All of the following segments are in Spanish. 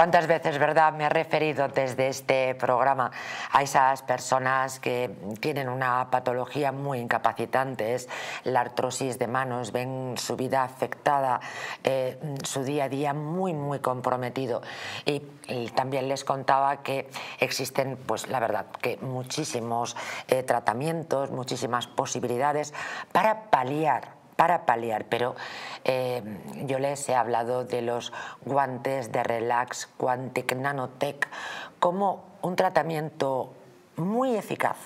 ¿Cuántas veces, verdad, me he referido desde este programa a esas personas que tienen una patología muy incapacitante? Es la artrosis de manos, ven su vida afectada, su día a día muy comprometido. Y también les contaba que existen, pues la verdad, que muchísimos tratamientos, muchísimas posibilidades para paliar, pero yo les he hablado de los guantes de Relax Quantic Nanotech como un tratamiento muy eficaz,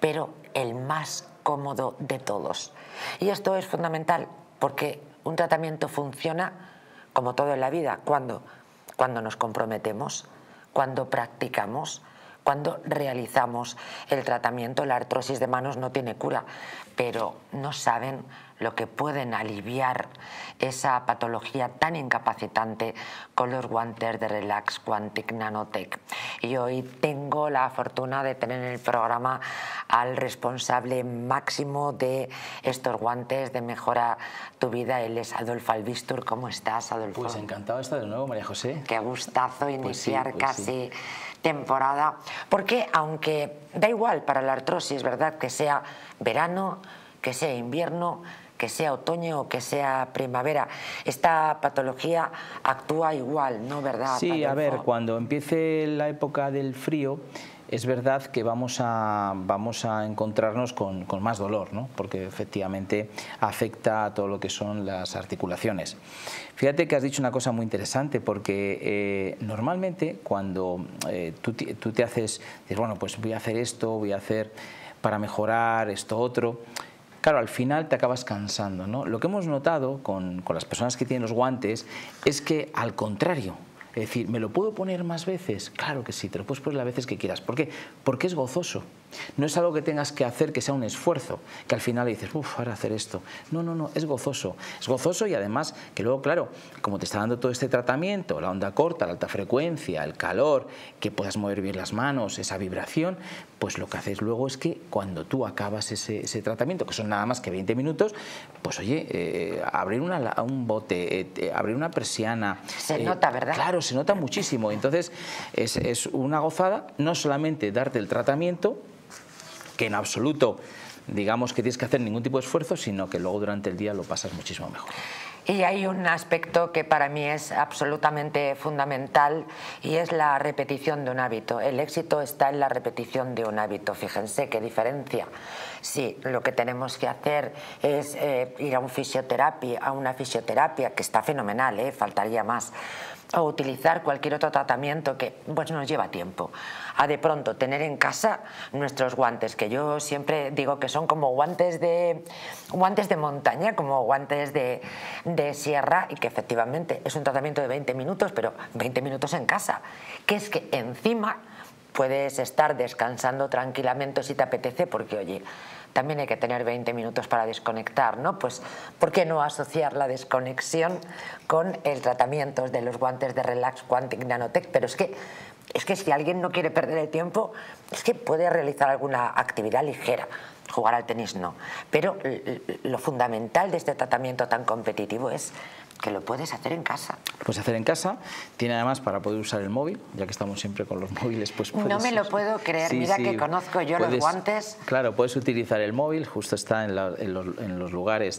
pero el más cómodo de todos. Y esto es fundamental porque un tratamiento funciona, como todo en la vida, cuando nos comprometemos, cuando practicamos, cuando realizamos el tratamiento. La artrosis de manos no tiene cura, pero no saben lo que pueden aliviar esa patología tan incapacitante con los guantes de Relax Quantic Nanotech. Y hoy tengo la fortuna de tener en el programa al responsable máximo de estos guantes de Mejora Tu Vida. Él es Adolfo Albistur. ¿Cómo estás, Adolfo? Pues encantado de estar de nuevo, María José. Qué gustazo iniciar casi temporada. Porque aunque da igual para la artrosis, ¿verdad?, que sea verano, que sea invierno, que sea otoño o que sea primavera, esta patología actúa igual, ¿no? ¿Verdad? Sí, Adolfo? A ver, cuando empiece la época del frío, es verdad que vamos a encontrarnos con más dolor, ¿no? Porque efectivamente afecta a todo lo que son las articulaciones. Fíjate que has dicho una cosa muy interesante, porque normalmente cuando tú te haces, dices, bueno, pues voy a hacer esto, voy a hacer para mejorar esto otro. Claro, al final te acabas cansando, ¿no? Lo que hemos notado con las personas que tienen los guantes es que, al contrario, es decir, ¿me lo puedo poner más veces? Claro que sí, te lo puedes poner las veces que quieras. ¿Por qué? Porque es gozoso. No es algo que tengas que hacer, que sea un esfuerzo, que al final dices, uff, ahora hacer esto. No, no, no, es gozoso. Es gozoso, y además que luego, claro, como te está dando todo este tratamiento, la onda corta, la alta frecuencia, el calor, que puedas mover bien las manos, esa vibración, pues lo que haces luego es que cuando tú acabas ese tratamiento, que son nada más que 20 minutos, pues oye, abrir un bote, abrir una persiana. Se nota, ¿verdad? Claro, se nota muchísimo. Entonces es una gozada, no solamente darte el tratamiento, que en absoluto, digamos, que tienes que hacer ningún tipo de esfuerzo, sino que luego durante el día lo pasas muchísimo mejor. Y hay un aspecto que para mí es absolutamente fundamental, y es la repetición de un hábito. El éxito está en la repetición de un hábito. Fíjense qué diferencia. Sí, lo que tenemos que hacer es ir a una fisioterapia, que está fenomenal, faltaría más, o utilizar cualquier otro tratamiento que pues nos lleva tiempo, a de pronto tener en casa nuestros guantes, que yo siempre digo que son como guantes de montaña, como guantes de sierra, y que efectivamente es un tratamiento de 20 minutos, pero 20 minutos en casa, que es que encima puedes estar descansando tranquilamente si te apetece, porque oye, también hay que tener 20 minutos para desconectar, ¿no? Pues, ¿por qué no asociar la desconexión con el tratamiento de los guantes de Relax Quantic Nanotech? Pero es que si alguien no quiere perder el tiempo, es que puede realizar alguna actividad ligera. Jugar al tenis no. Pero lo fundamental de este tratamiento tan competitivo es que lo puedes hacer en casa. Lo puedes hacer en casa. Tiene además para poder usar el móvil, ya que estamos siempre con los móviles. Pues no me lo puedo creer. Sí, mira, sí, que conozco yo los guantes. Claro, puedes utilizar el móvil. Justo está en los lugares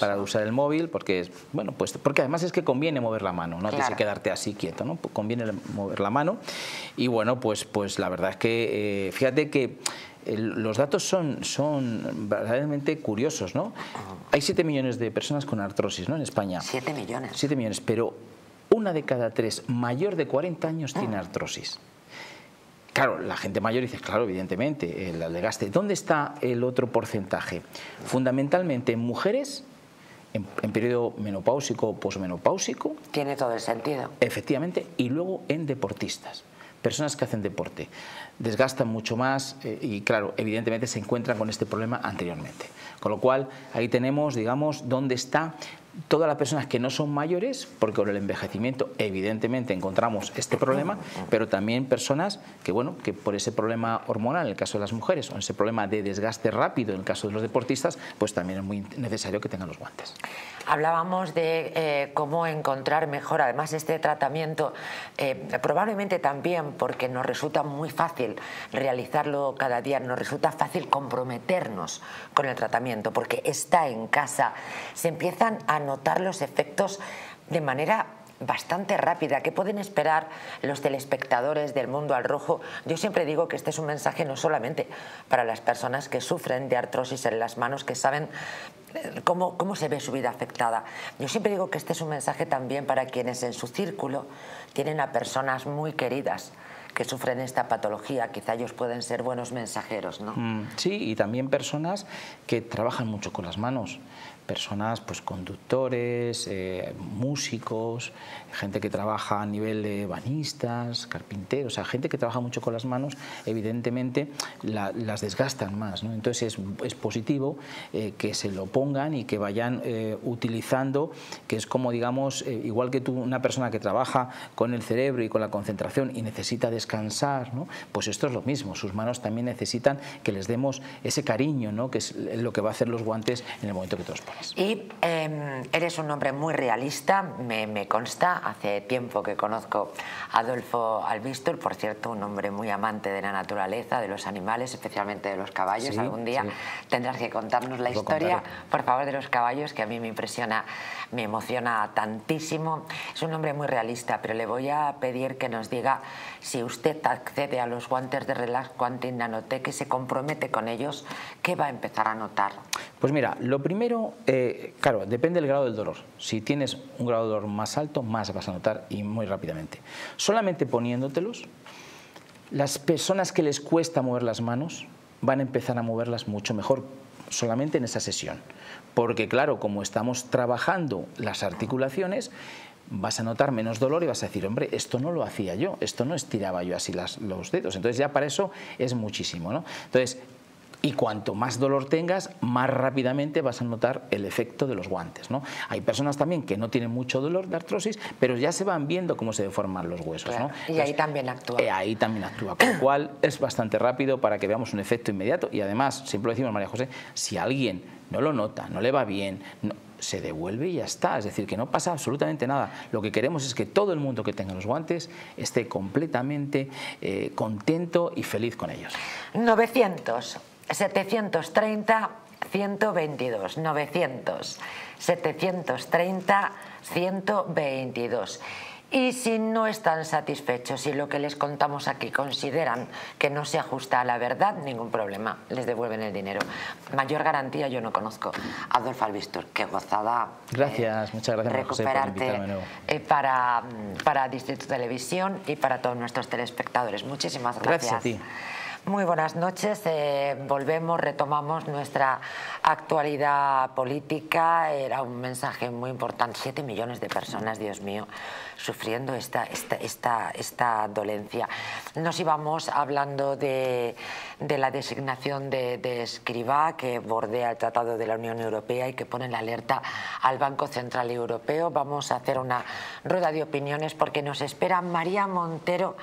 para usar el móvil, porque bueno, pues porque además es que conviene mover la mano. No tienes que quedarte así quieto, ¿no? Conviene mover la mano. Y bueno, pues la verdad es que fíjate que los datos son verdaderamente curiosos, ¿no? Hay 7 millones de personas con artrosis, ¿no?, en España. 7 millones. 7 millones, pero una de cada 3 mayor de 40 años tiene artrosis. Claro, la gente mayor dice, claro, evidentemente, el desgaste. ¿Dónde está el otro porcentaje? Fundamentalmente en mujeres, en periodo menopáusico o posmenopáusico. Tiene todo el sentido. Efectivamente, y luego en deportistas. Personas que hacen deporte desgastan mucho más y, claro, evidentemente se encuentran con este problema anteriormente. Con lo cual, ahí tenemos, digamos, dónde está todas las personas que no son mayores, porque con el envejecimiento evidentemente encontramos este problema, pero también personas que, bueno, que por ese problema hormonal en el caso de las mujeres o ese problema de desgaste rápido en el caso de los deportistas, pues también es muy necesario que tengan los guantes. Hablábamos de cómo encontrar mejor, además, este tratamiento, probablemente también porque nos resulta muy fácil realizarlo cada día, nos resulta fácil comprometernos con el tratamiento, porque está en casa, se empiezan a notar los efectos de manera bastante rápida. ¿Qué pueden esperar los telespectadores del Mundo al Rojo? Yo siempre digo que este es un mensaje no solamente para las personas que sufren de artrosis en las manos, que saben cómo se ve su vida afectada. Yo siempre digo que este es un mensaje también para quienes en su círculo tienen a personas muy queridas que sufren esta patología. Quizá ellos pueden ser buenos mensajeros, ¿no? Sí, y también personas que trabajan mucho con las manos. Personas, pues conductores, músicos, gente que trabaja a nivel de banistas, carpinteros, o sea, gente que trabaja mucho con las manos, evidentemente las desgastan más, ¿no? Entonces es positivo que se lo pongan y que vayan utilizando, que es como, digamos, igual que tú, una persona que trabaja con el cerebro y con la concentración y necesita descansar, ¿no? Pues esto es lo mismo, sus manos también necesitan que les demos ese cariño, ¿no? Que es lo que va a hacer los guantes en el momento que te los pones. Y eres un hombre muy realista, me consta, hace tiempo que conozco a Adolfo Albistur, por cierto, un hombre muy amante de la naturaleza, de los animales, especialmente de los caballos. Sí, algún día sí tendrás que contarnos la historia, por favor, de los caballos, que a mí me impresiona, me emociona tantísimo. Es un hombre muy realista, pero le voy a pedir que nos diga si usted accede a los guantes de Relax Quantic Nanotech y se compromete con ellos, ¿qué va a empezar a notar? Pues mira, lo primero, claro, depende del grado del dolor. Si tienes un grado de dolor más alto, más vas a notar, y muy rápidamente. Solamente poniéndotelos, las personas que les cuesta mover las manos van a empezar a moverlas mucho mejor solamente en esa sesión. Porque claro, como estamos trabajando las articulaciones, vas a notar menos dolor y vas a decir, hombre, esto no lo hacía yo, esto no estiraba yo así los dedos. Entonces ya para eso es muchísimo, ¿no? Entonces, y cuanto más dolor tengas, más rápidamente vas a notar el efecto de los guantes, ¿no? Hay personas también que no tienen mucho dolor de artrosis, pero ya se van viendo cómo se deforman los huesos, claro, ¿no? Y entonces, ahí también actúa. Ahí también actúa, con lo cual es bastante rápido para que veamos un efecto inmediato. Y además, siempre lo decimos, María José, si alguien no lo nota, no le va bien, no, se devuelve y ya está. Es decir, que no pasa absolutamente nada. Lo que queremos es que todo el mundo que tenga los guantes esté completamente contento y feliz con ellos. 900 730 122, 900 730 122. Y si no están satisfechos y lo que les contamos aquí consideran que no se ajusta a la verdad, ningún problema, les devuelven el dinero. Mayor garantía yo no conozco. Adolfo Albistur, qué gozada. Gracias, muchas gracias, recuperarte, José, por invitarme de nuevo. Para Distrito Televisión y para todos nuestros telespectadores. Muchísimas gracias. Gracias a ti. Muy buenas noches, volvemos, retomamos nuestra actualidad política. Era un mensaje muy importante, 7 millones de personas, Dios mío, sufriendo esta dolencia. Nos íbamos hablando de la designación de Escrivá, que bordea el Tratado de la Unión Europea y que pone en alerta al Banco Central Europeo. Vamos a hacer una rueda de opiniones porque nos espera María Montero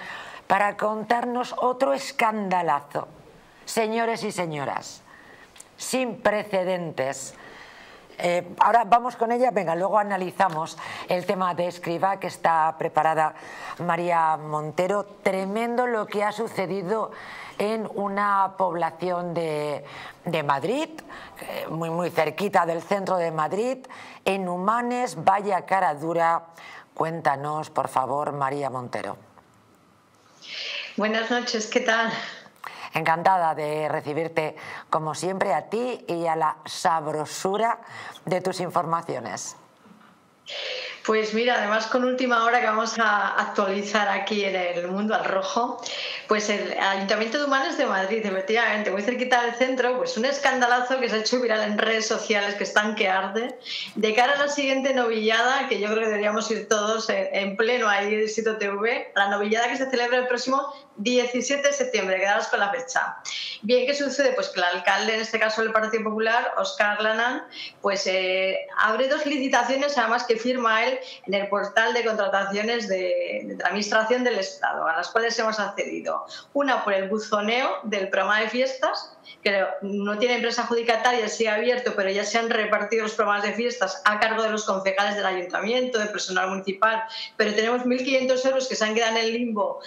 para contarnos otro escandalazo, señores y señoras, sin precedentes. Ahora vamos con ella, venga, luego analizamos el tema de Escrivá, que está preparada María Montero. Tremendo lo que ha sucedido en una población de Madrid, muy cerquita del centro de Madrid, en Humanes. Vaya cara dura. Cuéntanos, por favor, María Montero. Buenas noches, ¿qué tal? Encantada de recibirte, como siempre, a ti y a la sabrosura de tus informaciones. Pues mira, además con última hora que vamos a actualizar aquí en el Mundo al Rojo, pues el Ayuntamiento de Humanes de Madrid, efectivamente, muy cerquita del centro, pues un escandalazo que se ha hecho viral en redes sociales, que están que arde, de cara a la siguiente novillada, que yo creo que deberíamos ir todos en pleno ahí en Distrito TV, la novillada que se celebra el próximo 17 de septiembre, quedaros con la fecha. Bien, ¿qué sucede? Pues que el alcalde, en este caso del Partido Popular, Óscar Lanán, pues abre dos licitaciones, además que firma él en el portal de contrataciones de la Administración del Estado, a las cuales hemos accedido. Una por el buzoneo del programa de fiestas, que no tiene empresa adjudicataria, sigue abierto, pero ya se han repartido los programas de fiestas a cargo de los concejales del ayuntamiento, del personal municipal, pero tenemos 1.500 euros que se han quedado en el limbo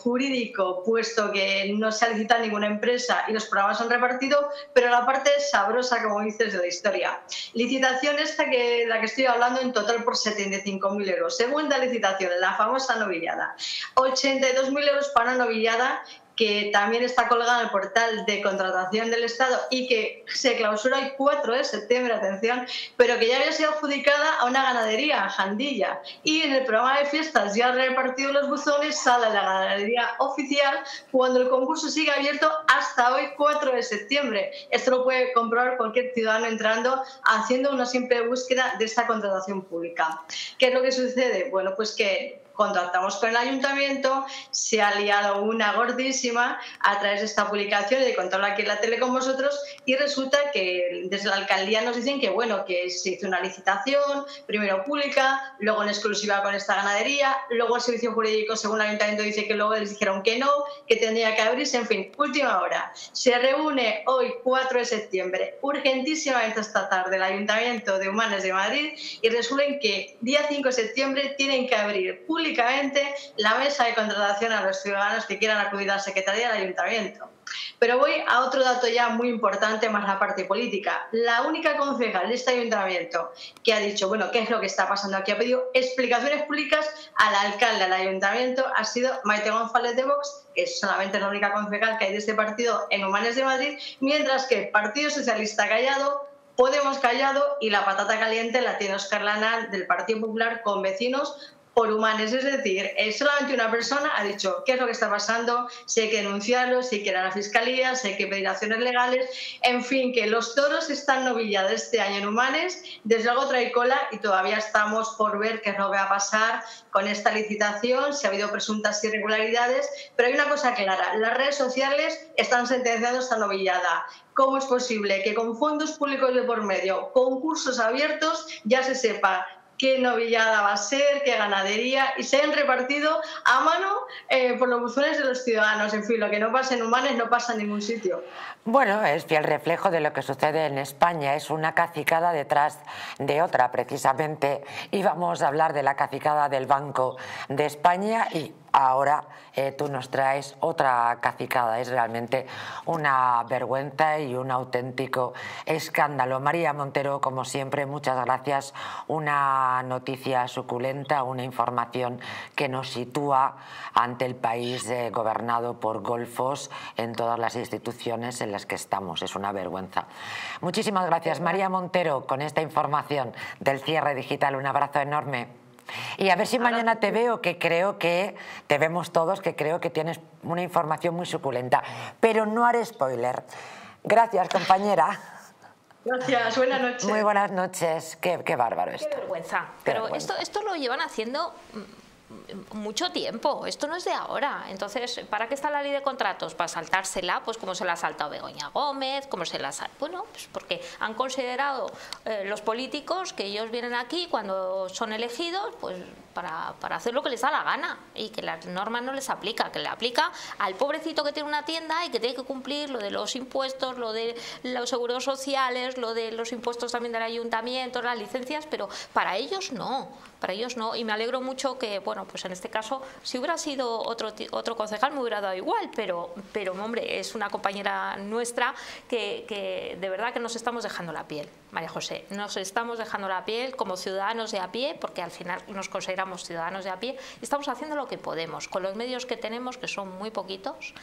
jurídico, puesto que no se ha licitado ninguna empresa y los programas se han repartido, pero la parte sabrosa, como dices, de la historia. Licitación esta que la que estoy hablando, en total por 75.000 euros. Segunda licitación, la famosa novillada. 82.000 euros para una novillada que también está colgada en el portal de contratación del Estado y que se clausura el 4 de septiembre, atención, pero que ya había sido adjudicada a una ganadería, a Jandilla. Y en el programa de fiestas ya han repartido los buzones, sale la ganadería oficial, cuando el concurso sigue abierto hasta hoy, 4 de septiembre. Esto lo puede comprobar cualquier ciudadano entrando, haciendo una simple búsqueda de esta contratación pública. ¿Qué es lo que sucede? Bueno, pues que contactamos con el ayuntamiento, se ha liado una gordísima a través de esta publicación y de contarlo aquí en la tele con vosotros, y resulta que desde la alcaldía nos dicen que bueno, que se hizo una licitación, primero pública, luego en exclusiva con esta ganadería, luego el servicio jurídico según el ayuntamiento dice que luego les dijeron que no, que tendría que abrirse, en fin, última hora. Se reúne hoy 4 de septiembre, urgentísimamente esta tarde, el Ayuntamiento de Humanes de Madrid, y resuelven que día 5 de septiembre tienen que abrir pública la mesa de contratación a los ciudadanos que quieran acudir a la Secretaría del Ayuntamiento. Pero voy a otro dato ya muy importante, más la parte política. La única concejal de este ayuntamiento que ha dicho, bueno, ¿qué es lo que está pasando aquí? Ha pedido explicaciones públicas al alcalde, al ayuntamiento, ha sido Maite González de VOX, que es solamente la única concejal que hay de este partido en Humanes de Madrid, mientras que el Partido Socialista callado, Podemos callado, y la patata caliente la tiene Óscar Lanán del Partido Popular con vecinos por Humanes. Es decir, solamente una persona ha dicho qué es lo que está pasando, si hay que denunciarlo, si hay que ir a la fiscalía, si hay que pedir acciones legales, en fin, que los toros están novillados este año en Humanes, desde luego trae cola y todavía estamos por ver qué es lo que va a pasar con esta licitación, si ha habido presuntas irregularidades, pero hay una cosa clara, las redes sociales están sentenciando esta novillada. ¿Cómo es posible que con fondos públicos de por medio, concursos abiertos, ya se sepa qué novillada va a ser, qué ganadería, y se han repartido a mano por los buzones de los ciudadanos? En fin, lo que no pasa en Humanes no pasa en ningún sitio. Bueno, es fiel reflejo de lo que sucede en España, es una cacicada detrás de otra, precisamente. Y vamos a hablar de la cacicada del Banco de España y ahora tú nos traes otra cacicada. Es realmente una vergüenza y un auténtico escándalo. María Montero, como siempre, muchas gracias. Una noticia suculenta, una información que nos sitúa ante el país gobernado por golfos en todas las instituciones en las que estamos. Es una vergüenza. Muchísimas gracias, María Montero, con esta información del cierre digital. Un abrazo enorme. Y a ver si mañana te veo, que creo que te vemos todos, que creo que tienes una información muy suculenta. Pero no haré spoiler. Gracias, compañera. Gracias, buenas noches. Muy buenas noches. Qué bárbaro esto. Qué vergüenza. Pero esto lo llevan haciendo mucho tiempo, esto no es de ahora. Entonces, ¿para qué está la ley de contratos? ¿Para saltársela? Pues como se la ha saltado Begoña Gómez, como se la ha saltado. Bueno, pues porque han considerado los políticos que ellos vienen aquí cuando son elegidos, pues para hacer lo que les da la gana, y que las normas no les aplica, que le aplica al pobrecito que tiene una tienda y que tiene que cumplir lo de los impuestos, lo de los seguros sociales, lo de los impuestos también del ayuntamiento, las licencias, pero para ellos no, para ellos no. Y me alegro mucho que, bueno, pues en este caso, si hubiera sido otro concejal me hubiera dado igual, pero hombre, es una compañera nuestra que de verdad que nos estamos dejando la piel, María José, nos estamos dejando la piel como ciudadanos de a pie, porque al final nos consideramos ciudadanos de a pie, y estamos haciendo lo que podemos con los medios que tenemos, que son muy poquitos,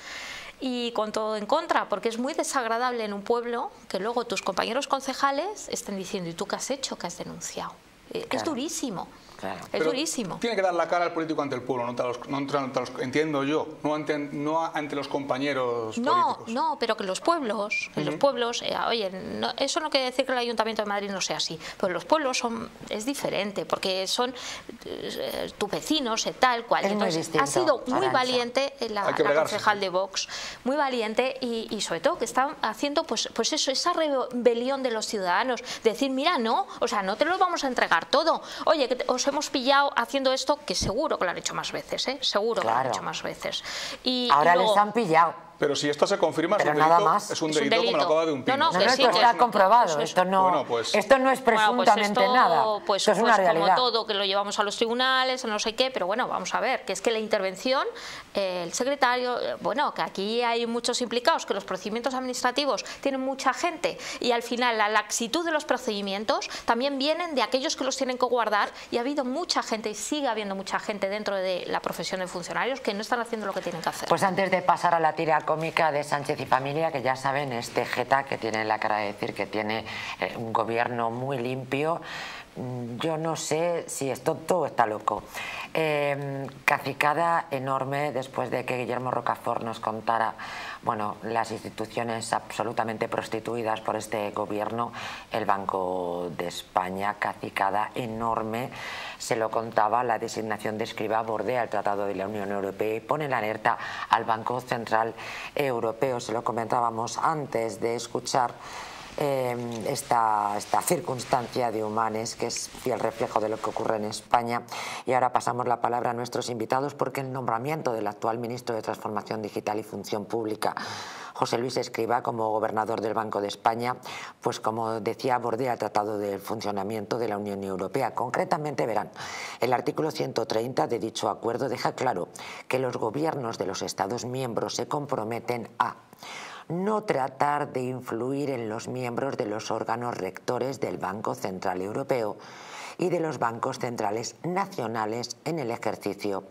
y con todo en contra, porque es muy desagradable en un pueblo que luego tus compañeros concejales estén diciendo, ¿y tú qué has hecho? ¿Qué has denunciado? Claro. Es durísimo. Claro. Es durísimo. Tiene que dar la cara al político ante el pueblo, no ante los, entiendo yo, no ante los compañeros políticos. No, pero que los pueblos, en los pueblos, oye, no, eso no quiere decir que el Ayuntamiento de Madrid no sea así, pero los pueblos son, es diferente, porque son tus vecinos, tal cual. Entonces, ha sido muy valiente la concejal de Vox, muy valiente y sobre todo que están haciendo pues eso, esa rebelión de los ciudadanos, decir, mira, no, o sea, no te lo vamos a entregar todo, oye, que os hemos pillado haciendo esto, que seguro que lo han hecho más veces, ¿eh? Seguro que lo han hecho más veces. Y ahora luego, les han pillado. Pero si esto se confirma, pero es un delito, nada más. Es un delito como la coba de un pino. No, esto está comprobado. Esto no es presuntamente nada. Esto es una realidad. Como todo, que lo llevamos a los tribunales, a no sé qué, pero bueno, vamos a ver, que es que la intervención, el secretario, bueno, que aquí hay muchos implicados, que los procedimientos administrativos tienen mucha gente y al final la laxitud de los procedimientos también vienen de aquellos que los tienen que guardar y ha habido mucha gente y sigue habiendo mucha gente dentro de la profesión de funcionarios que no están haciendo lo que tienen que hacer. Pues antes de pasar a la tira cómica de Sánchez y familia, que ya saben, este jeta que tiene la cara de decir que tiene un gobierno muy limpio, yo no sé si es tonto o está loco. Cacicada enorme después de que Guillermo Rocafort nos contara, bueno, las instituciones absolutamente prostituidas por este gobierno, el Banco de España, cacicada enorme, se lo contaba, la designación de Escrivá bordea el Tratado de la Unión Europea y pone la alerta al Banco Central Europeo, se lo comentábamos antes de escuchar esta circunstancia de Humanes, que es fiel reflejo de lo que ocurre en España. Y ahora pasamos la palabra a nuestros invitados, porque el nombramiento del actual ministro de Transformación Digital y Función Pública, José Luis Escrivá, como gobernador del Banco de España, pues como decía, abordea el Tratado del Funcionamiento de la Unión Europea. Concretamente, verán, el artículo 130 de dicho acuerdo deja claro que los gobiernos de los Estados miembros se comprometen a no tratar de influir en los miembros de los órganos rectores del Banco Central Europeo y de los bancos centrales nacionales en el ejercicio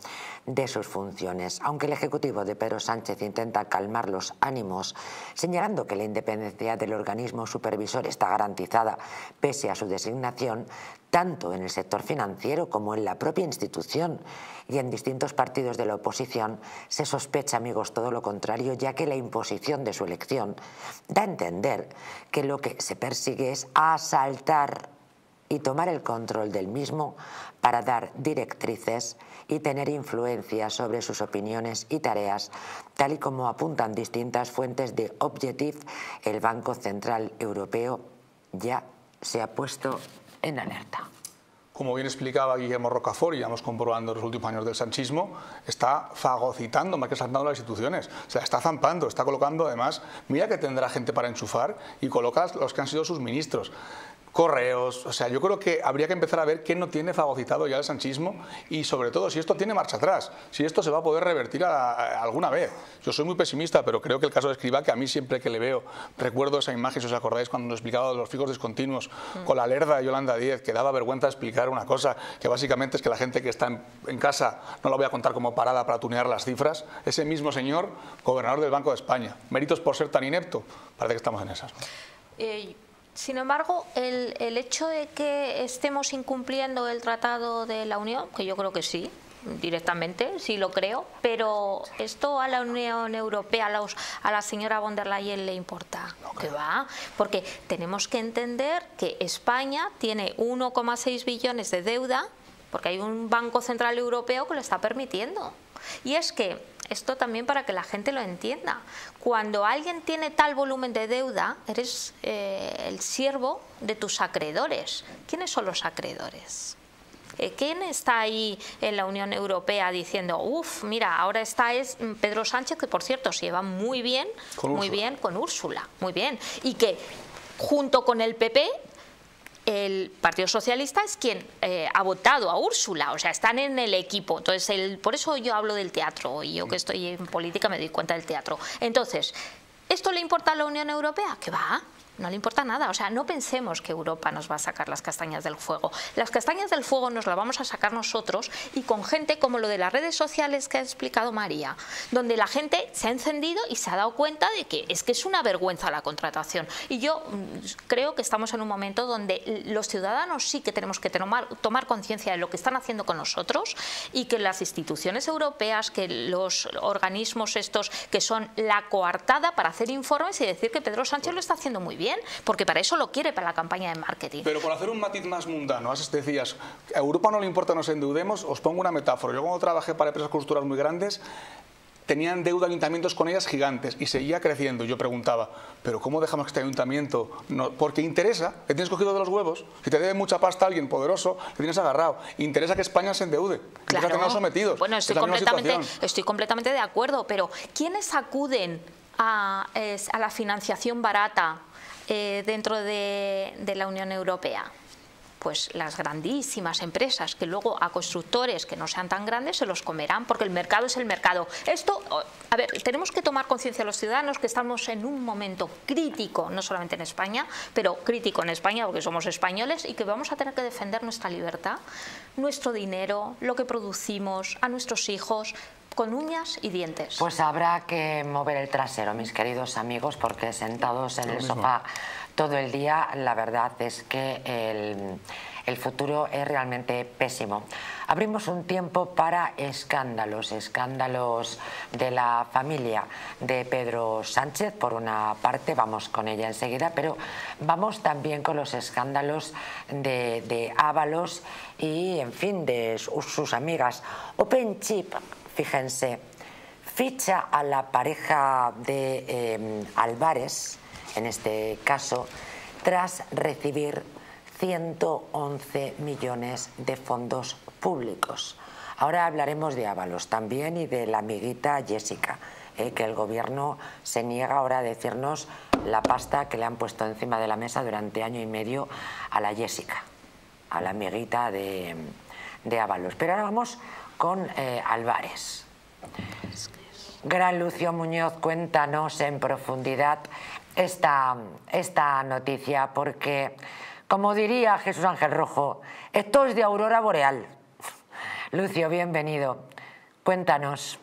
de sus funciones. Aunque el Ejecutivo de Pedro Sánchez intenta calmar los ánimos, señalando que la independencia del organismo supervisor está garantizada pese a su designación, tanto en el sector financiero como en la propia institución y en distintos partidos de la oposición, se sospecha, amigos, todo lo contrario, ya que la imposición de su elección da a entender que lo que se persigue es asaltar y tomar el control del mismo para dar directrices y tener influencia sobre sus opiniones y tareas, tal y como apuntan distintas fuentes de Objective. El Banco Central Europeo ya se ha puesto en alerta. Como bien explicaba Guillermo Rocafort, y ya hemos comprobado en los últimos años del sanchismo, está fagocitando, más que saltando las instituciones. O sea, está zampando, está colocando, además, mira que tendrá gente para enchufar y colocas los que han sido sus ministros. Correos, o sea, yo creo que habría que empezar a ver qué no tiene fagocitado ya el sanchismo y sobre todo si esto tiene marcha atrás, si esto se va a poder revertir alguna vez. Yo soy muy pesimista, pero creo que el caso de Escrivá, que a mí siempre que le veo, recuerdo esa imagen, si os acordáis, cuando nos explicaba los fijos discontinuos con la lerda de Yolanda Díez, que daba vergüenza explicar una cosa, que básicamente es que la gente que está en casa, no la voy a contar como parada para tunear las cifras, ese mismo señor, gobernador del Banco de España. Méritos por ser tan inepto, parece que estamos en esas. Sin embargo, el hecho de que estemos incumpliendo el Tratado de la Unión, que yo creo que sí, directamente, sí lo creo, pero esto a la Unión Europea, a la señora von der Leyen le importa, que va, porque tenemos que entender que España tiene 1,6 billones de deuda, porque hay un Banco Central Europeo que lo está permitiendo. Y es que, esto también para que la gente lo entienda, cuando alguien tiene tal volumen de deuda, eres el siervo de tus acreedores. ¿Quiénes son los acreedores? ¿Quién está ahí en la Unión Europea diciendo, uff, mira, ahora está es Pedro Sánchez, que por cierto se lleva muy bien con Úrsula, y que junto con el PP, el Partido Socialista es quien ha votado a Úrsula, o sea, están en el equipo. Entonces, por eso yo hablo del teatro, y yo que estoy en política me doy cuenta del teatro. Entonces, ¿esto le importa a la Unión Europea? ¿Qué va? no le importa nada. O sea, no pensemos que Europa nos va a sacar las castañas del fuego. Las castañas del fuego nos las vamos a sacar nosotros, y con gente como lo de las redes sociales que ha explicado María, donde la gente se ha encendido y se ha dado cuenta de que es una vergüenza la contratación. Y yo creo que estamos en un momento donde los ciudadanos sí que tenemos que tomar conciencia de lo que están haciendo con nosotros, y que las instituciones europeas, que los organismos estos que son la coartada para hacer informes y decir que Pedro Sánchez lo está haciendo muy bien, porque para eso lo quiere, para la campaña de marketing. Pero por hacer un matiz más mundano, decías, a Europa no le importa, nos endeudemos. Os pongo una metáfora. Yo cuando trabajé para empresas constructoras muy grandes, tenían deuda ayuntamientos con ellas gigantes y seguía creciendo. Yo preguntaba, ¿pero cómo dejamos que este ayuntamiento? No, porque interesa, que tienes cogido de los huevos. Si te debe mucha pasta a alguien poderoso, que tienes agarrado. Interesa que España se endeude. Claro. Que no sometidos. Bueno, estoy completamente de acuerdo, pero ¿quiénes acuden a la financiación barata dentro de la Unión Europea? Pues las grandísimas empresas, que luego a constructores que no sean tan grandes se los comerán, porque el mercado es el mercado. Esto, a ver, tenemos que tomar conciencia los ciudadanos que estamos en un momento crítico, no solamente en España, pero crítico en España porque somos españoles, y que vamos a tener que defender nuestra libertad, nuestro dinero, lo que producimos, a nuestros hijos, con uñas y dientes. Pues habrá que mover el trasero, mis queridos amigos, porque sentados en el sofá todo el día, la verdad es que el futuro es realmente pésimo. Abrimos un tiempo para escándalos, escándalos de la familia de Pedro Sánchez, por una parte, vamos con ella enseguida, pero vamos también con los escándalos de Ábalos y, en fin, de sus amigas. OpenChip, fíjense, ficha a la pareja de Albares, en este caso, tras recibir 111 millones de fondos públicos. Ahora hablaremos de Ábalos también y de la amiguita Jessica, que el gobierno se niega ahora a decirnos la pasta que le han puesto encima de la mesa durante año y medio a la Jessica, a la amiguita de Ábalos. Pero ahora vamos con Albares. Gran Lucio Muñoz, cuéntanos en profundidad esta noticia, porque, como diría Jesús Ángel Rojo, esto es de aurora boreal. Lucio, bienvenido. Cuéntanos.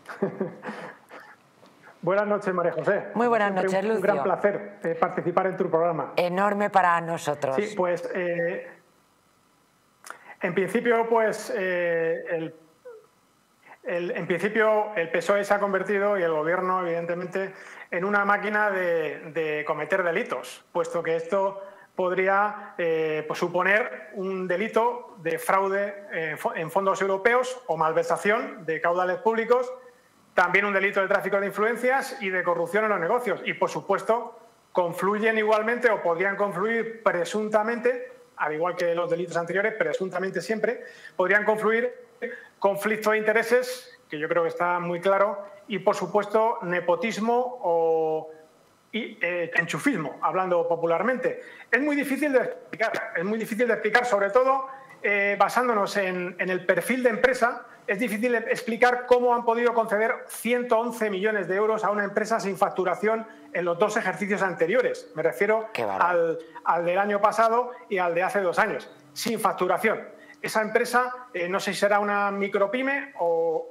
Buenas noches, María José. Muy buenas noches, Lucio. Un gran placer participar en tu programa. Enorme para nosotros. Sí, pues, en principio, pues, en principio el PSOE se ha convertido, y el gobierno evidentemente, en una máquina de cometer delitos, puesto que esto podría pues suponer un delito de fraude en fondos europeos o malversación de caudales públicos, también un delito de tráfico de influencias y de corrupción en los negocios. Y, por supuesto, confluyen igualmente, o podrían confluir presuntamente, al igual que los delitos anteriores, presuntamente siempre, podrían confluir conflicto de intereses, que yo creo que está muy claro, y, por supuesto, nepotismo o enchufismo, hablando popularmente. Es muy difícil de explicar, sobre todo basándonos en el perfil de empresa. Es difícil explicar cómo han podido conceder 111 millones de euros a una empresa sin facturación en los dos ejercicios anteriores. Me refiero al del año pasado y al de hace 2 años, sin facturación. Esa empresa, no sé si será una micropyme o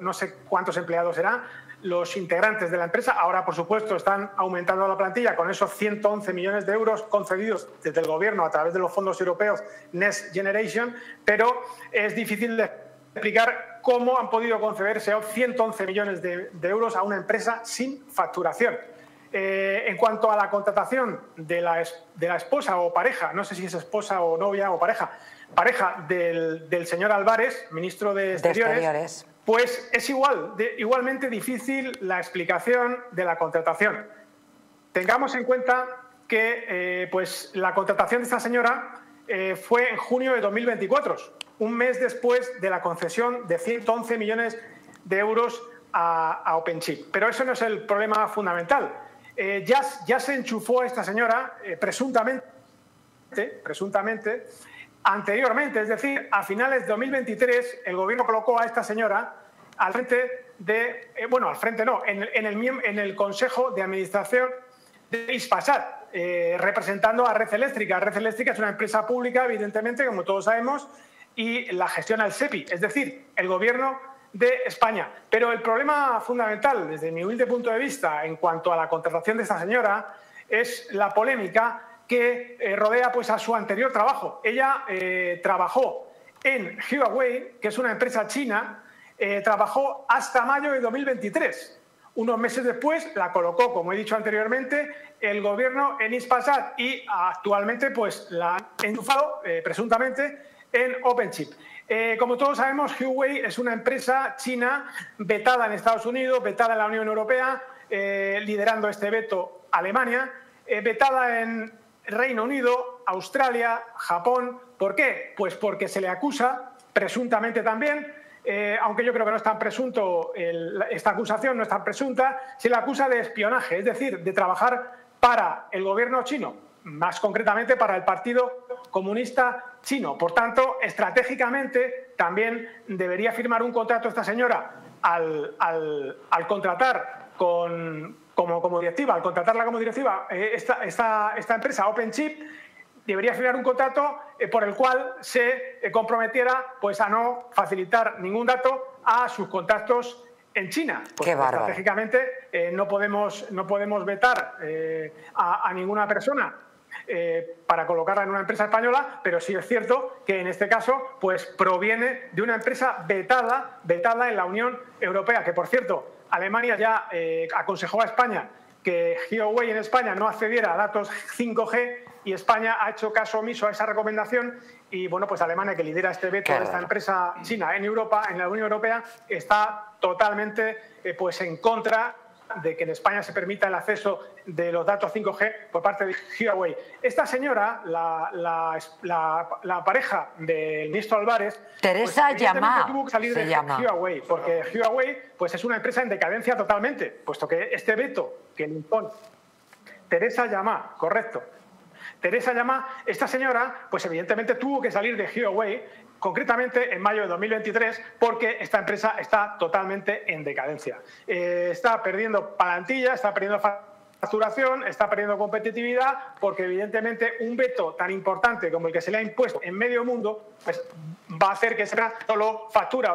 no sé cuántos empleados serán los integrantes de la empresa. Ahora, por supuesto, están aumentando la plantilla con esos 111 millones de euros concedidos desde el Gobierno a través de los fondos europeos Next Generation, pero es difícil de explicar cómo han podido concederse 111 millones de euros a una empresa sin facturación. En cuanto a la contratación de la esposa o pareja, no sé si es esposa o novia o pareja del señor Albares, ministro de Exteriores, pues es igualmente difícil la explicación de la contratación. Tengamos en cuenta que pues la contratación de esta señora fue en junio de 2024, un mes después de la concesión de 111 millones de euros a OpenChip. Pero eso no es el problema fundamental. Ya se enchufó a esta señora presuntamente anteriormente, es decir, a finales de 2023 el gobierno colocó a esta señora al frente de, bueno, al frente no, en el Consejo de Administración de Hispasat, representando a Red Eléctrica. Red Eléctrica es una empresa pública, evidentemente, como todos sabemos, y la gestiona el SEPI, es decir, el Gobierno de España. Pero el problema fundamental, desde mi humilde punto de vista, en cuanto a la contratación de esta señora, es la polémica que rodea pues, a su anterior trabajo. Ella trabajó en Huawei, que es una empresa china, trabajó hasta mayo de 2023. Unos meses después la colocó, como he dicho anteriormente, el Gobierno en Hispasat y actualmente pues, la han enchufado, presuntamente, en OpenChip. Como todos sabemos, Huawei es una empresa china vetada en Estados Unidos, vetada en la Unión Europea, liderando este veto Alemania, vetada en Reino Unido, Australia, Japón. ¿Por qué? Pues porque se le acusa, presuntamente también, aunque yo creo que no es tan presunto, esta acusación no es tan presunta, se le acusa de espionaje, es decir, de trabajar para el gobierno chino, más concretamente para el Partido Comunista Chino. Por tanto, estratégicamente también debería firmar un contrato esta señora al contratar como directiva, al contratarla como directiva, esta empresa OpenChip debería firmar un contrato por el cual se comprometiera pues, a no facilitar ningún dato a sus contactos en China. Pues, qué bárbaro. Estratégicamente no podemos vetar a ninguna persona para colocarla en una empresa española, pero sí es cierto que en este caso pues, proviene de una empresa vetada en la Unión Europea, que por cierto, Alemania ya aconsejó a España que Huawei en España no accediera a datos 5G y España ha hecho caso omiso a esa recomendación y, bueno, pues Alemania, que lidera este veto de esta empresa china en Europa, en la Unión Europea, está totalmente pues en contra de que en España se permita el acceso de los datos 5G por parte de Huawei. Esta señora, la pareja del ministro Albares, Teresa Llamá, tuvo que salir de Huawei, porque Huawei pues, es una empresa en decadencia totalmente, puesto que este veto que le impone Teresa Llamá, correcto. Teresa Llamá, esta señora, pues evidentemente tuvo que salir de Huawei, concretamente en mayo de 2023, porque esta empresa está totalmente en decadencia. Está perdiendo plantilla, está perdiendo facturación, está perdiendo competitividad, porque evidentemente un veto tan importante como el que se le ha impuesto en medio mundo, pues va a hacer que solo facture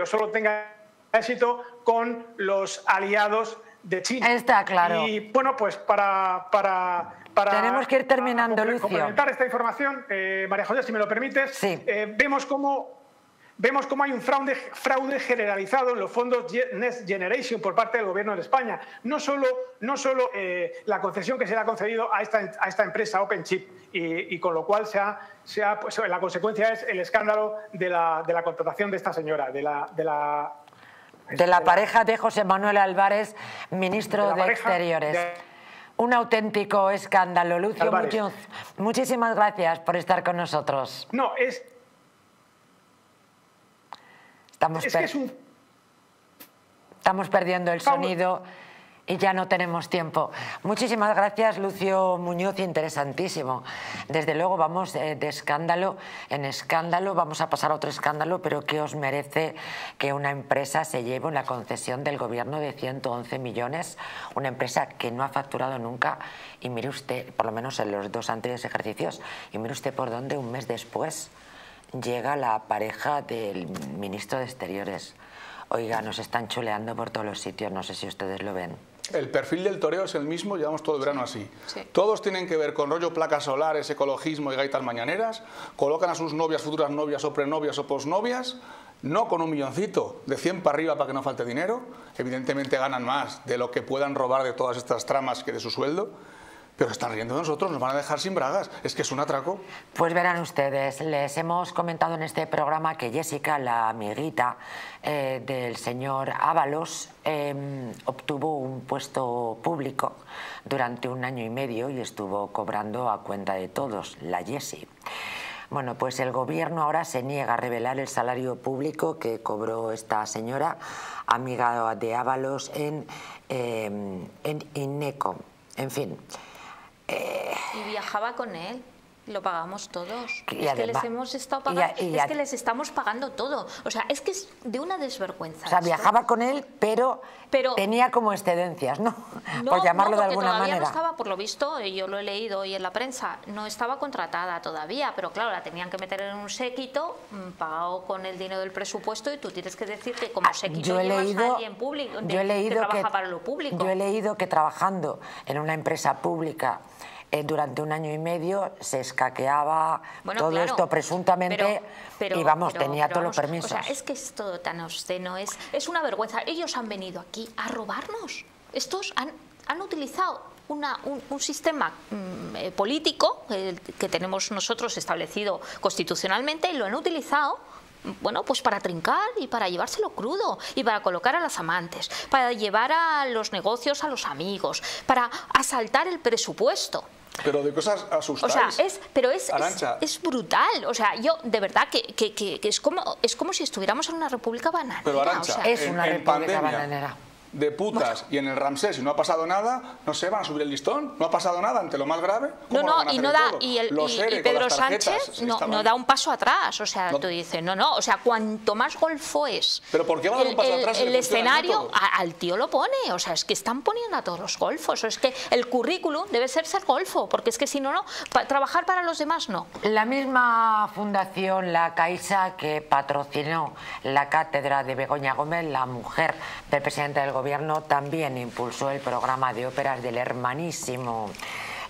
o solo tenga éxito con los aliados de China. Está claro. Y bueno, pues para tenemos que ir terminando, Lucio. Para complementar esta información, María José, si me lo permites, sí. Vemos cómo hay un fraude generalizado en los fondos Next Generation por parte del Gobierno de España. No solo la concesión que se le ha concedido a esta empresa OpenChip y con lo cual pues, la consecuencia es el escándalo de la contratación de esta señora, de la pareja de José Manuel Albares, ministro de Exteriores. Un auténtico escándalo. Lucio Muñoz, muchísimas gracias por estar con nosotros. No, es... Estamos perdiendo el sonido y ya no tenemos tiempo. Muchísimas gracias, Lucio Muñoz, interesantísimo. Desde luego vamos de escándalo en escándalo, vamos a pasar a otro escándalo, pero ¿qué os merece que una empresa se lleve una concesión del gobierno de 111 millones? Una empresa que no ha facturado nunca y mire usted, por lo menos en los dos anteriores ejercicios, y mire usted por dónde un mes después llega la pareja del ministro de Exteriores. Oiga, nos están chuleando por todos los sitios, no sé si ustedes lo ven. El perfil del toreo es el mismo, llevamos todo el verano así. Sí. Todos tienen que ver con rollo placas solares, ecologismo y gaitas mañaneras, colocan a sus novias, futuras novias o prenovias o posnovias, no con un milloncito, de 100 para arriba para que no falte dinero, evidentemente ganan más de lo que puedan robar de todas estas tramas que de su sueldo, pero están riendo de nosotros, nos van a dejar sin bragas. Es que es un atraco. Pues verán ustedes, les hemos comentado en este programa que Jessica, la amiguita del señor Ábalos, obtuvo un puesto público durante 1 año y medio y estuvo cobrando a cuenta de todos, la Jessie. Bueno, pues el gobierno ahora se niega a revelar el salario público que cobró esta señora, amiga de Ábalos, en Ineco. En fin. Y viajaba con él. lo pagamos todos. Y es además, que les hemos estado pagando, es que les estamos pagando todo. O sea, es que es de una desvergüenza. O sea, esto. Viajaba con él, pero tenía como excedencias, ¿no? No, por llamarlo de alguna manera. No estaba, por lo visto, yo lo he leído hoy en la prensa, no estaba contratada todavía, pero claro, la tenían que meter en un séquito, pagado con el dinero del presupuesto, y tú tienes que decir que como séquito yo he leído, a alguien público, que trabaja para lo público. Yo he leído que trabajando en una empresa pública durante un año y medio se escaqueaba todo esto presuntamente, y vamos, tenía todos los permisos. O sea, es que es todo tan obsceno, es una vergüenza. Ellos han venido aquí a robarnos. Estos han utilizado un sistema político que tenemos nosotros establecido constitucionalmente, y lo han utilizado pues para trincar y para llevárselo crudo, y para colocar a las amantes, para llevar a los negocios a los amigos, para asaltar el presupuesto. Pero de cosas asustáis. O sea, es brutal. O sea, yo de verdad que es como si estuviéramos en una república bananera. Pero Arantxa, o sea, es una república bananera. De putas, y en el Ramsés, si no ha pasado nada, no sé, van a subir el listón, no ha pasado nada ante lo más grave. ¿Cómo lo van a hacer? Y Pedro Sánchez no da un paso atrás. O sea, tú dices, o sea, cuanto más golfo es. ¿Pero por qué va a dar un paso atrás? El escenario al tío lo pone, o sea, es que están poniendo a todos los golfos. Es que el currículum debe ser golfo, porque es que si no, trabajar para los demás no. La misma fundación, la Caixa, que patrocinó la cátedra de Begoña Gómez, la mujer del presidente del Gobierno, también impulsó el programa de óperas del Hermanísimo.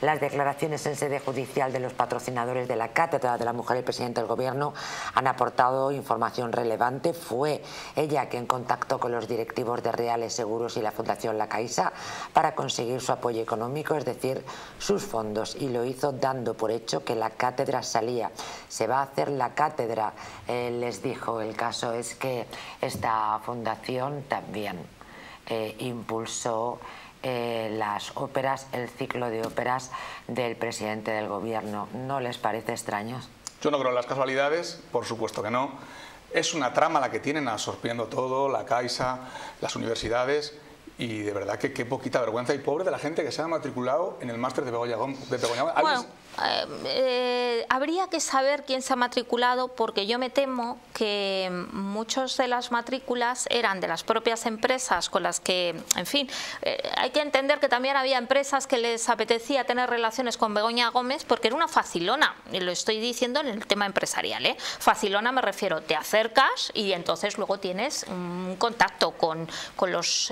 Las declaraciones en sede judicial de los patrocinadores de la Cátedra de la Mujer y Presidente del Gobierno han aportado información relevante. Fue ella quien contactó con los directivos de Reales Seguros y la Fundación La Caixa para conseguir su apoyo económico, es decir, sus fondos, y lo hizo dando por hecho que la Cátedra salía. Se va a hacer la Cátedra, les dijo. El caso es que esta fundación también impulsó las óperas, el ciclo de óperas del presidente del Gobierno. ¿No les parece extraño? Yo no creo en las casualidades, por supuesto que no. Es una trama la que tienen absorbiendo todo, la Caixa, las universidades, y de verdad que qué poquita vergüenza, y pobre de la gente que se ha matriculado en el máster de Begoña Gómez. Habría que saber quién se ha matriculado, porque yo me temo que muchas de las matrículas eran de las propias empresas con las que, en fin, hay que entender que también había empresas que les apetecía tener relaciones con Begoña Gómez porque era una facilona, y lo estoy diciendo en el tema empresarial, ¿eh? Facilona me refiero, te acercas y entonces luego tienes un contacto con los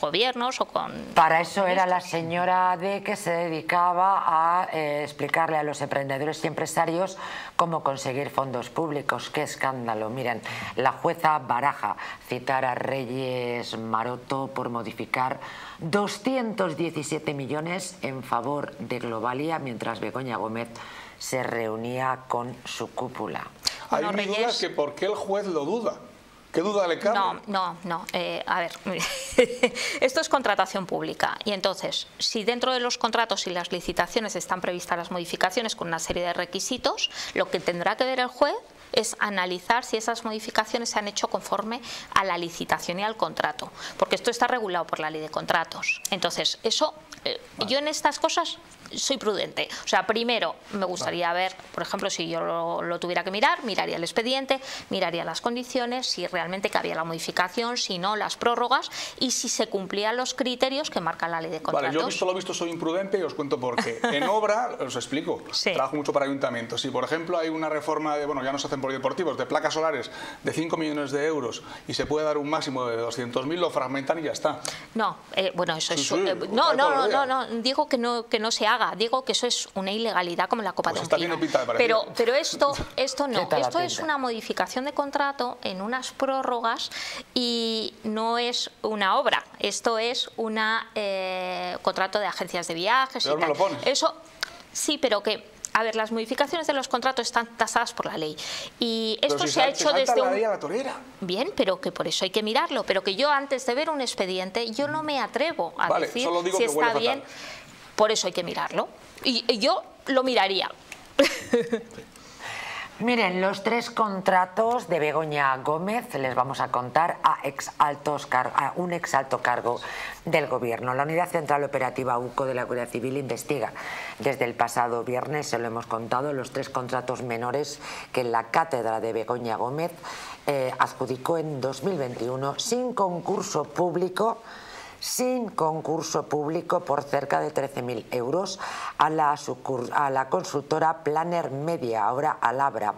gobiernos o con... Para eso era la señora D que se dedicaba a... explicarle a los emprendedores y empresarios cómo conseguir fondos públicos. ¡Qué escándalo! Miren, la jueza baraja citar a Reyes Maroto por modificar 217 millones en favor de Globalia mientras Begoña Gómez se reunía con su cúpula. Hay una duda, es que ¿por qué el juez lo duda? ¿Qué duda le cabe? No, a ver, esto es contratación pública, y entonces, si dentro de los contratos y las licitaciones están previstas las modificaciones con una serie de requisitos, lo que tendrá que ver el juez es analizar si esas modificaciones se han hecho conforme a la licitación y al contrato, porque esto está regulado por la ley de contratos. Entonces, eso, yo en estas cosas soy prudente. O sea, primero me gustaría ver, por ejemplo, si yo lo tuviera que mirar, miraría el expediente, miraría las condiciones, si realmente cabía la modificación, si no, las prórrogas, y si se cumplían los criterios que marca la ley de contratos. Vale, yo lo visto soy imprudente, y os cuento por qué. En obra, os explico, trabajo mucho para ayuntamientos. Si, por ejemplo, hay una reforma de, ya no se hacen polideportivos, de placas solares de 5 millones de euros y se puede dar un máximo de 200.000, lo fragmentan y ya está. No, eso es... No, digo que no se haga. Digo que eso es una ilegalidad como la copa de un pino. Pero esto no. Esto es una modificación de contrato en unas prórrogas, y no es una obra. Esto es un contrato de agencias de viajes. Pero y tal. Eso sí, pero que... A ver, las modificaciones de los contratos están tasadas por la ley, y esto se ha hecho desde un... Bien, pero que por eso hay que mirarlo. Pero que yo, antes de ver un expediente, yo no me atrevo a decir si está bien... Por eso hay que mirarlo, y yo lo miraría. Miren, los tres contratos de Begoña Gómez les vamos a contar a un ex alto cargo del Gobierno. La Unidad Central Operativa UCO de la Guardia Civil investiga desde el pasado viernes, se lo hemos contado, los tres contratos menores que la cátedra de Begoña Gómez adjudicó en 2021 sin concurso público por cerca de 13.000 euros a la consultora Planner Media, ahora Alabra,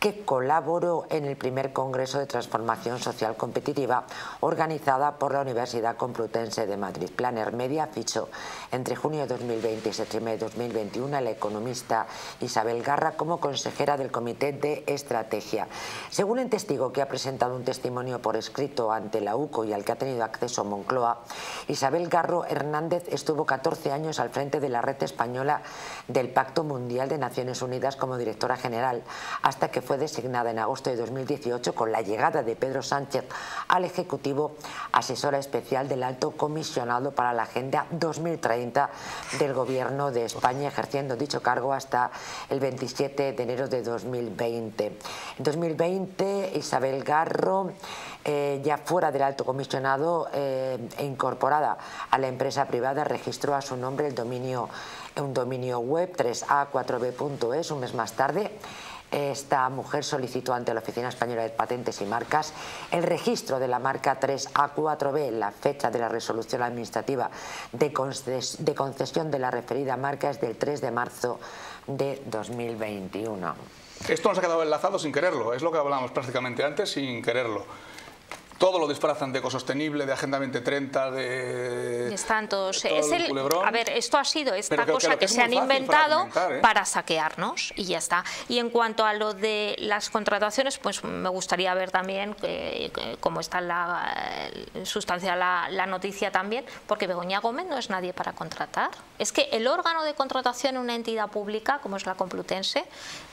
que colaboró en el primer Congreso de Transformación Social Competitiva organizada por la Universidad Complutense de Madrid. Planner Media fichó entre junio de 2020 y septiembre de 2021 a la economista Isabel Garro como consejera del Comité de Estrategia. Según el testigo que ha presentado un testimonio por escrito ante la UCO y al que ha tenido acceso Moncloa, Isabel Garro Hernández estuvo 14 años al frente de la red española del Pacto Mundial de Naciones Unidas como directora general, hasta que fue designada en agosto de 2018 con la llegada de Pedro Sánchez al Ejecutivo, asesora especial del Alto Comisionado para la Agenda 2030 del Gobierno de España, ejerciendo dicho cargo hasta el 27 de enero de 2020. En 2020, Isabel Garro, ya fuera del Alto Comisionado e incorporada a la empresa privada, registró a su nombre un dominio web 3a4b.es. Un mes más tarde, esta mujer solicitó ante la Oficina Española de Patentes y Marcas el registro de la marca 3A4B. La fecha de la resolución administrativa de concesión de la referida marca es del 3 de marzo de 2021. Esto nos ha quedado enlazado sin quererlo, es lo que hablábamos prácticamente antes sin quererlo. Todo lo disfrazan de ecosostenible, de Agenda 2030, de... Están todos... Todo es el culebrón. A ver, esto ha sido esta cosa que se han inventado para saquearnos y ya está. Y en cuanto a lo de las contrataciones, pues me gustaría ver también cómo está la noticia también, porque Begoña Gómez no es nadie para contratar. Es que el órgano de contratación en una entidad pública, como es la Complutense,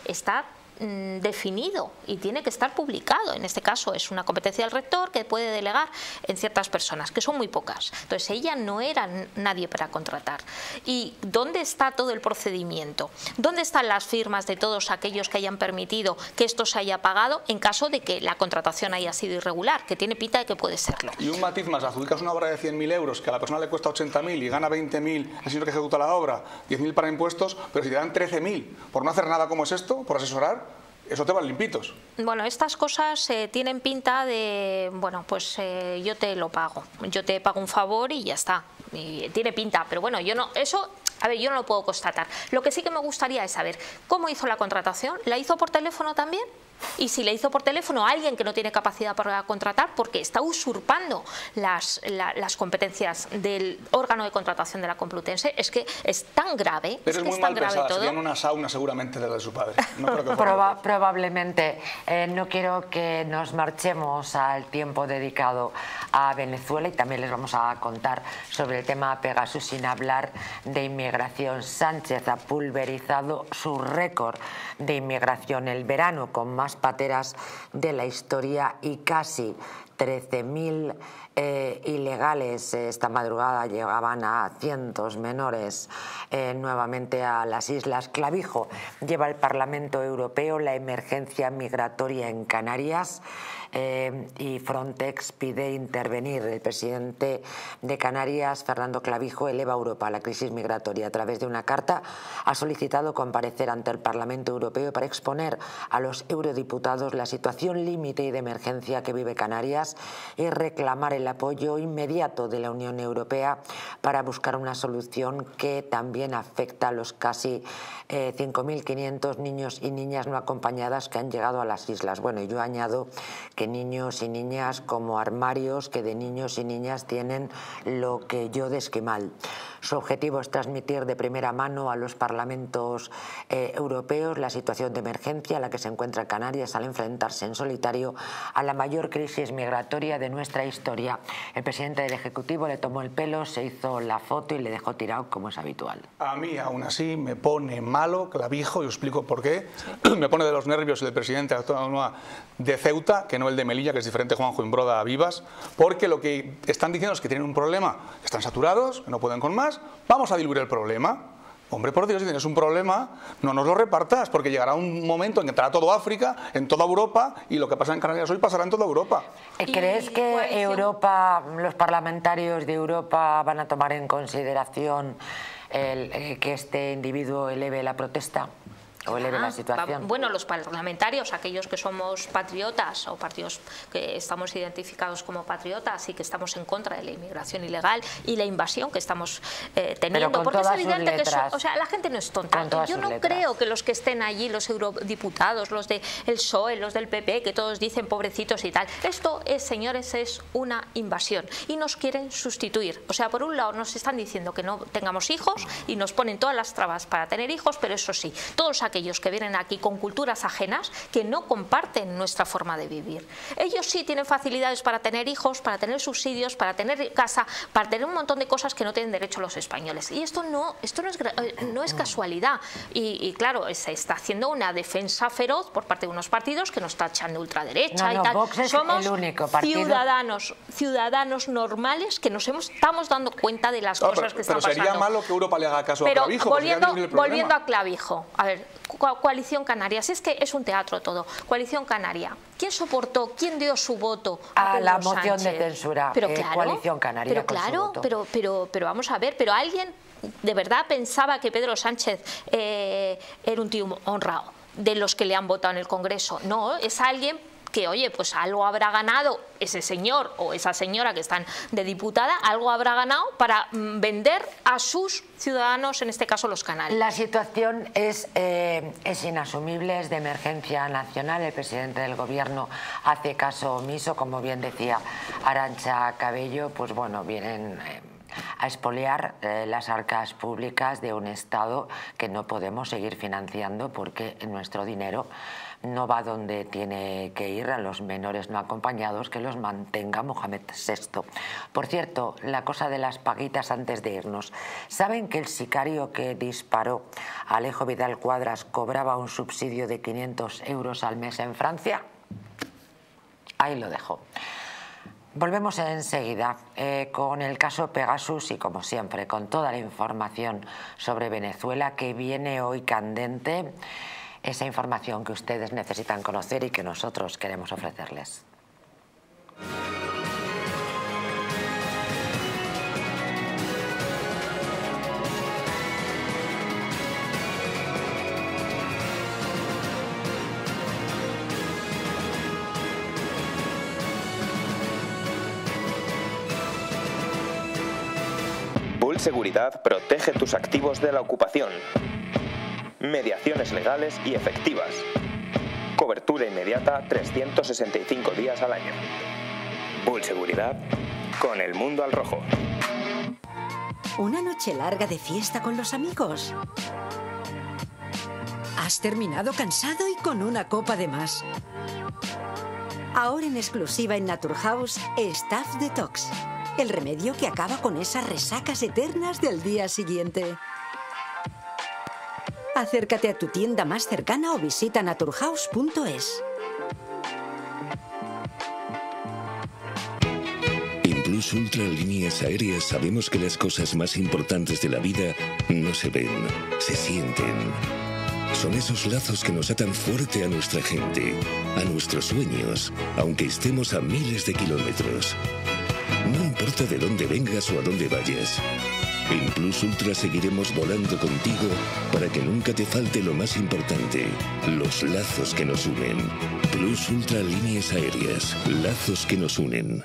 está definido y tiene que estar publicado. En este caso es una competencia del rector que puede delegar en ciertas personas, que son muy pocas. Entonces ella no era nadie para contratar. ¿Y dónde está todo el procedimiento? ¿Dónde están las firmas de todos aquellos que hayan permitido que esto se haya pagado en caso de que la contratación haya sido irregular, que tiene pinta de que puede serlo? Y un matiz más, adjudicas una obra de 100.000 euros que a la persona le cuesta 80.000 y gana 20.000 el señor que ejecuta la obra, 10.000 para impuestos, pero si te dan 13.000 por no hacer nada, como es esto, por asesorar, eso te van limpitos. Bueno, estas cosas tienen pinta de, bueno, pues yo te lo pago. Yo te pago un favor y ya está. Y tiene pinta, pero bueno, yo no, eso, a ver, yo no lo puedo constatar. Lo que sí que me gustaría es saber cómo hizo la contratación. ¿La hizo por teléfono también? Y si le hizo por teléfono a alguien que no tiene capacidad para contratar, porque está usurpando las competencias del órgano de contratación de la Complutense, es que es tan grave. Pero es muy mal pensada, sería en una sauna seguramente de la de su padre. No creo que probablemente. No quiero que nos marchemos al tiempo dedicado a Venezuela, y también les vamos a contar sobre el tema Pegasus sin hablar de inmigración. Sánchez ha pulverizado su récord de inmigración el verano con más pateras de la historia y casi 13.000 ilegales. Esta madrugada llegaban a cientos menores nuevamente a las islas. Clavijo lleva al Parlamento Europeo la emergencia migratoria en Canarias y Frontex pide intervenir. El presidente de Canarias, Fernando Clavijo, eleva a Europa la crisis migratoria. A través de una carta ha solicitado comparecer ante el Parlamento Europeo para exponer a los eurodiputados la situación límite y de emergencia que vive Canarias y reclamar el apoyo inmediato de la Unión Europea para buscar una solución que también afecta a los casi 5.500 niños y niñas no acompañadas que han llegado a las islas. Bueno, yo añado que niños y niñas como armarios, que de niños y niñas tienen lo que yo de esquimal. Su objetivo es transmitir de primera mano a los parlamentos europeos la situación de emergencia a la que se encuentra Canarias al enfrentarse en solitario a la mayor crisis migratoria de nuestra historia. El presidente del Ejecutivo le tomó el pelo, se hizo la foto y le dejó tirado, como es habitual. A mí, aún así, me pone malo Clavijo, y os explico por qué. Sí. Me pone de los nervios el presidente de Ceuta, que no el de Melilla, que es diferente, Juanjo Imbroda Vivas, porque lo que están diciendo es que tienen un problema, que están saturados, que no pueden con más. Vamos a diluir el problema. Hombre, por Dios, si tienes un problema, no nos lo repartas, porque llegará un momento en que entrará todo África, en toda Europa, y lo que pasa en Canarias hoy pasará en toda Europa. ¿Crees que Europa, los parlamentarios de Europa van a tomar en consideración que este individuo eleve la protesta? O eleve la situación. Bueno, los parlamentarios, aquellos que somos patriotas o partidos que estamos identificados como patriotas y que estamos en contra de la inmigración ilegal y la invasión que estamos teniendo. Porque es evidente que la gente no es tonta. Yo no creo que los que estén allí, los eurodiputados, los del PSOE, los del PP, que todos dicen pobrecitos y tal. Esto es, señores, es una invasión y nos quieren sustituir. O sea, por un lado nos están diciendo que no tengamos hijos y nos ponen todas las trabas para tener hijos, pero eso sí, todos aquellos que vienen aquí con culturas ajenas que no comparten nuestra forma de vivir. Ellos sí tienen facilidades para tener hijos, para tener subsidios, para tener casa, para tener un montón de cosas que no tienen derecho los españoles. Y esto no es casualidad. Y claro, se está haciendo una defensa feroz por parte de unos partidos que nos tachan de ultraderecha y tal. Vox es Somos el único partido. Ciudadanos normales que nos estamos dando cuenta de las cosas que están pasando. Pero sería malo que Europa le haga caso a Clavijo. Volviendo a Clavijo, a ver, Coalición Canaria, si es que es un teatro todo. Coalición Canaria, ¿quién soportó, quién dio su voto a la moción de censura? Pero claro, Coalición Canaria, pero claro, pero vamos a ver, pero alguien de verdad pensaba que Pedro Sánchez era un tío honrado de los que le han votado en el Congreso. No, es alguien que, oye, pues algo habrá ganado ese señor o esa señora que están de diputada, algo habrá ganado para vender a sus ciudadanos, en este caso los canales. La situación es inasumible, es de emergencia nacional. El presidente del gobierno hace caso omiso, como bien decía Arantxa Cabello, pues bueno, vienen a expoliar las arcas públicas de un Estado que no podemos seguir financiando porque nuestro dinero no va donde tiene que ir, a los menores no acompañados, que los mantenga Mohamed VI. Por cierto, la cosa de las paguitas antes de irnos. ¿Saben que el sicario que disparó a Alejo Vidal Cuadras cobraba un subsidio de 500 euros al mes en Francia? Ahí lo dejo. Volvemos enseguida con el caso Pegasus y, como siempre, con toda la información sobre Venezuela que viene hoy candente. Esa información que ustedes necesitan conocer y que nosotros queremos ofrecerles. Bull Seguridad protege tus activos de la ocupación. Mediaciones legales y efectivas. Cobertura inmediata 365 días al año. Bull Seguridad, con el mundo al rojo. Una noche larga de fiesta con los amigos. Has terminado cansado y con una copa de más. Ahora en exclusiva en Naturhaus, Staff Detox. El remedio que acaba con esas resacas eternas del día siguiente. Acércate a tu tienda más cercana o visita naturhaus.es. En Plus Ultra Líneas Aéreas sabemos que las cosas más importantes de la vida no se ven, se sienten. Son esos lazos que nos atan fuerte a nuestra gente, a nuestros sueños, aunque estemos a miles de kilómetros. No importa de dónde vengas o a dónde vayas. En Plus Ultra seguiremos volando contigo para que nunca te falte lo más importante, los lazos que nos unen. Plus Ultra Líneas Aéreas, lazos que nos unen.